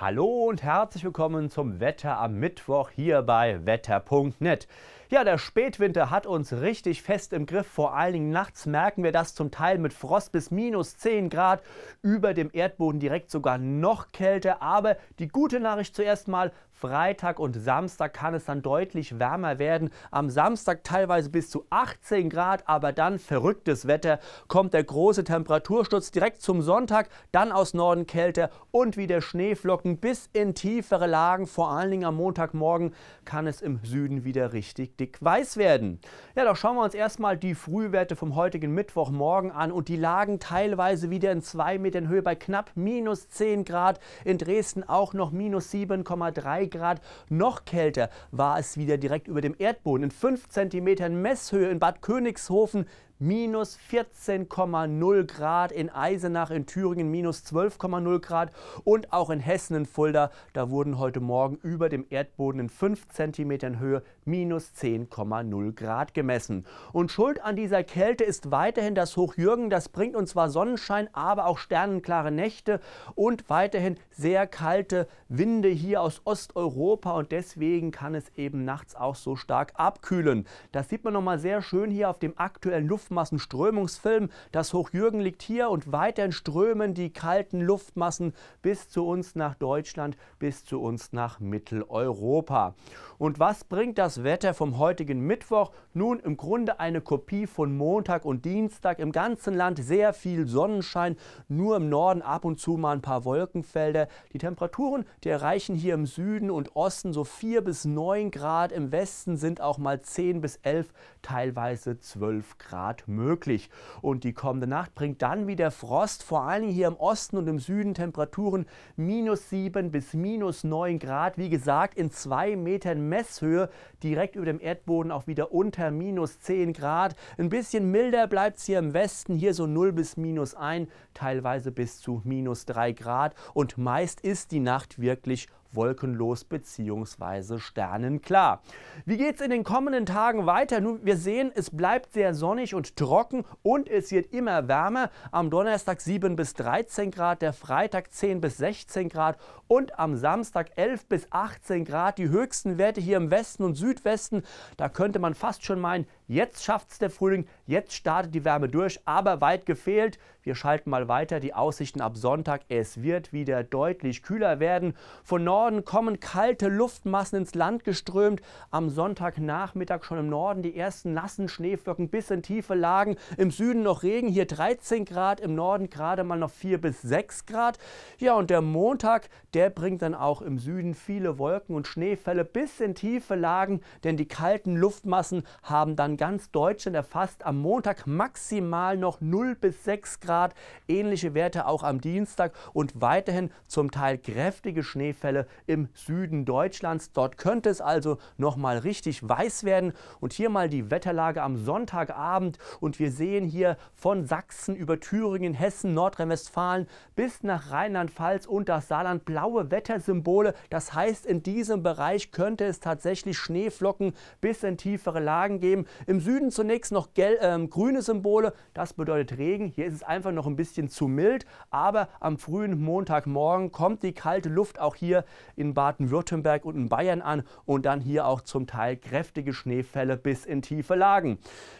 Hallo und herzlich willkommen zum Wetter am Mittwoch hier bei wetter.net. Ja, der Spätwinter hat uns richtig fest im Griff. Vor allen Dingen nachts merken wir das zum Teil mit Frost bis -10 Grad. Über dem Erdboden direkt sogar noch kälter. Aber die gute Nachricht zuerst mal, Freitag und Samstag kann es dann deutlich wärmer werden. Am Samstag teilweise bis zu 18 Grad, aber dann verrücktes Wetter. Kommt der große Temperatursturz direkt zum Sonntag, dann aus Norden kälter und wieder Schneeflocken bis in tiefere Lagen. Vor allen Dingen am Montagmorgen kann es im Süden wieder richtig dick weiß werden. Ja, doch schauen wir uns erstmal die Frühwerte vom heutigen Mittwochmorgen an. Und die lagen teilweise wieder in 2 Metern Höhe bei knapp -10 Grad. In Dresden auch noch -7,3 Grad. Noch kälter war es wieder direkt über dem Erdboden. In 5 Zentimetern Messhöhe in Bad Königshofen -14,0 Grad, in Eisenach in Thüringen -12,0 Grad und auch in Hessen in Fulda, da wurden heute Morgen über dem Erdboden in 5 Zentimetern Höhe -10,0 Grad gemessen. Und schuld an dieser Kälte ist weiterhin das Hochjürgen. Das bringt uns zwar Sonnenschein, aber auch sternenklare Nächte und weiterhin sehr kalte Winde hier aus Osteuropa, und deswegen kann es eben nachts auch so stark abkühlen. Das sieht man nochmal sehr schön hier auf dem aktuellen Luft Luftmassenströmungsfilm. Das Hochjürgen liegt hier, und weiterhin strömen die kalten Luftmassen bis zu uns nach Deutschland, bis zu uns nach Mitteleuropa. Und was bringt das Wetter vom heutigen Mittwoch? Nun im Grunde eine Kopie von Montag und Dienstag. Im ganzen Land sehr viel Sonnenschein, nur im Norden ab und zu mal ein paar Wolkenfelder. Die Temperaturen, die erreichen hier im Süden und Osten so 4 bis 9 Grad. Im Westen sind auch mal 10 bis 11, teilweise 12 Grad möglich. Und die kommende Nacht bringt dann wieder Frost, vor allem hier im Osten und im Süden Temperaturen -7 bis -9 Grad. Wie gesagt, in 2 Metern Messhöhe, direkt über dem Erdboden auch wieder unter -10 Grad. Ein bisschen milder bleibt es hier im Westen, hier so 0 bis -1, teilweise bis zu -3 Grad. Und meist ist die Nacht wirklich wolkenlos bzw. sternenklar. Wie geht es in den kommenden Tagen weiter? Nun, wir sehen, es bleibt sehr sonnig und trocken und es wird immer wärmer. Am Donnerstag 7 bis 13 Grad, der Freitag 10 bis 16 Grad und am Samstag 11 bis 18 Grad. Die höchsten Werte hier im Westen und Südwesten, da könnte man fast schon meinen, jetzt schafft es der Frühling, jetzt startet die Wärme durch, aber weit gefehlt. Wir schalten mal weiter die Aussichten ab Sonntag. Es wird wieder deutlich kühler werden. Von Norden kommen kalte Luftmassen ins Land geströmt. Am Sonntagnachmittag schon im Norden die ersten nassen Schneeflocken bis in tiefe Lagen. Im Süden noch Regen, hier 13 Grad, im Norden gerade mal noch 4 bis 6 Grad. Ja, und der Montag, der bringt dann auch im Süden viele Wolken und Schneefälle bis in tiefe Lagen, denn die kalten Luftmassen haben dann ganz Deutschland erfasst. Am Montag maximal noch 0 bis 6 Grad, ähnliche Werte auch am Dienstag und weiterhin zum Teil kräftige Schneefälle im Süden Deutschlands. Dort könnte es also nochmal richtig weiß werden. Und hier mal die Wetterlage am Sonntagabend. Und wir sehen hier von Sachsen über Thüringen, Hessen, Nordrhein-Westfalen bis nach Rheinland-Pfalz und das Saarland blaue Wettersymbole. Das heißt, in diesem Bereich könnte es tatsächlich Schneeflocken bis in tiefere Lagen geben. Im Süden zunächst noch grüne Symbole. Das bedeutet Regen. Hier ist es einfach noch ein bisschen zu mild. Aber am frühen Montagmorgen kommt die kalte Luft auch hier in Baden-Württemberg und in Bayern an und dann hier auch zum Teil kräftige Schneefälle bis in tiefe Lagen.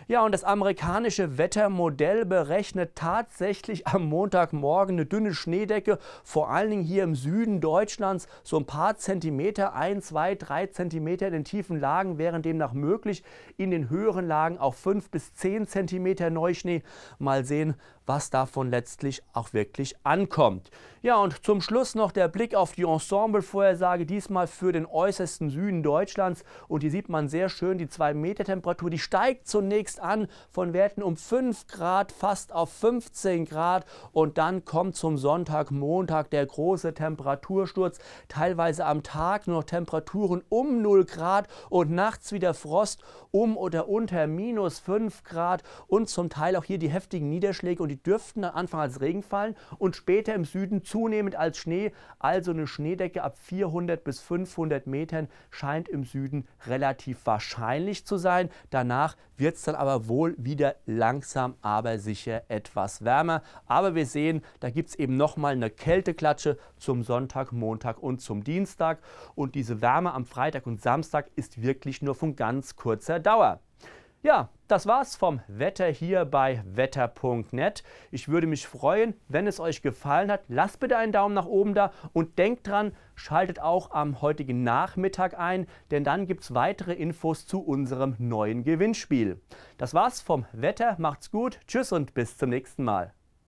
Ja, und das amerikanische Wettermodell berechnet tatsächlich am Montagmorgen eine dünne Schneedecke, vor allen Dingen hier im Süden Deutschlands, so ein paar Zentimeter, 1, 2, 3 Zentimeter in den tiefen Lagen wären demnach möglich, in den höheren Lagen auch 5 bis 10 Zentimeter Neuschnee. Mal sehen, was davon letztlich auch wirklich ankommt. Ja, und zum Schluss noch der Blick auf die Ensemble-Vorhersage, diesmal für den äußersten Süden Deutschlands. Und hier sieht man sehr schön die 2-Meter-Temperatur, die steigt zunächst an von Werten um 5 Grad fast auf 15 Grad. Und dann kommt zum Sonntag, Montag der große Temperatursturz. Teilweise am Tag nur noch Temperaturen um 0 Grad und nachts wieder Frost um oder unter -5 Grad. Und zum Teil auch hier die heftigen Niederschläge und die die dürften am Anfang als Regen fallen und später im Süden zunehmend als Schnee. Also eine Schneedecke ab 400 bis 500 Metern scheint im Süden relativ wahrscheinlich zu sein. Danach wird es dann aber wohl wieder langsam, aber sicher etwas wärmer. Aber wir sehen, da gibt es eben nochmal eine Kälteklatsche zum Sonntag, Montag und zum Dienstag. Und diese Wärme am Freitag und Samstag ist wirklich nur von ganz kurzer Dauer. Ja, das war's vom Wetter hier bei wetter.net. Ich würde mich freuen, wenn es euch gefallen hat. Lasst bitte einen Daumen nach oben da und denkt dran, schaltet auch am heutigen Nachmittag ein, denn dann gibt's weitere Infos zu unserem neuen Gewinnspiel. Das war's vom Wetter, macht's gut, tschüss und bis zum nächsten Mal.